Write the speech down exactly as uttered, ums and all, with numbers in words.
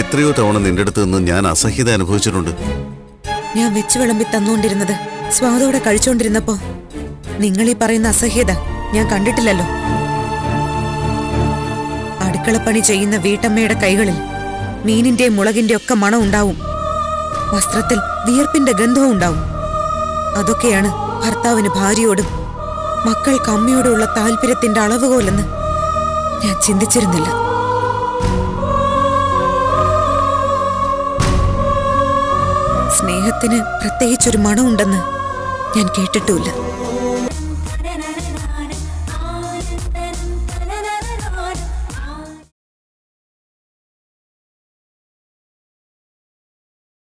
എത്രയോ തവണ നിന്റെ അടുത്ത് നിന്ന് ഞാൻ അസഹ്യത അനുഭവിച്ചിട്ടുണ്ട്. ഞാൻ വെച്ച് വിളമ്പി തന്നുകൊണ്ടിരുന്നത് സ്വാദോടെ കഴിച്ചുകൊണ്ടിരുന്നപ്പോ നിങ്ങൾ ഈ പറയുന്ന അസഹ്യത ഞാൻ കണ്ടിട്ടില്ലല്ലോ. അടുക്കളപ്പണി ചെയ്യുന്ന വീട്ടമ്മയുടെ കൈകളിൽ മീനിന്റെയും മുളകിന്റെയും ഒക്കെ മണം ഉണ്ടാവും, വസ്ത്രത്തിൽ വിയർപ്പിന്റെ ഗന്ധവും ഉണ്ടാവും. അതൊക്കെയാണ് ഭർത്താവിന് ഭാര്യയോടും മക്കൾക്ക് അമ്മയോടുമുള്ള താല്പര്യത്തിന്റെ അളവുകോലെന്ന് ഞാൻ ചിന്തിച്ചിരുന്നില്ല. സ്നേഹത്തിന് പ്രത്യേകിച്ചൊരു മണമുണ്ടെന്ന് ഞാൻ കേട്ടിട്ടുമില്ല.